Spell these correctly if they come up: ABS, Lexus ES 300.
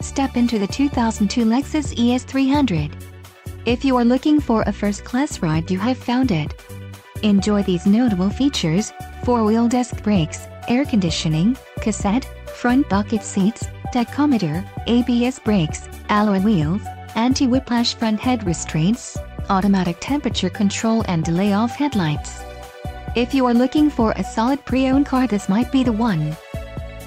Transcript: Step into the 2002 Lexus ES 300. If you are looking for a first-class ride, you have found it. Enjoy these notable features: four-wheel disc brakes, air conditioning, cassette, front bucket seats, tachometer, ABS brakes, alloy wheels, anti-whiplash front head restraints, automatic temperature control, and delay off headlights. If you are looking for a solid pre-owned car, this might be the one.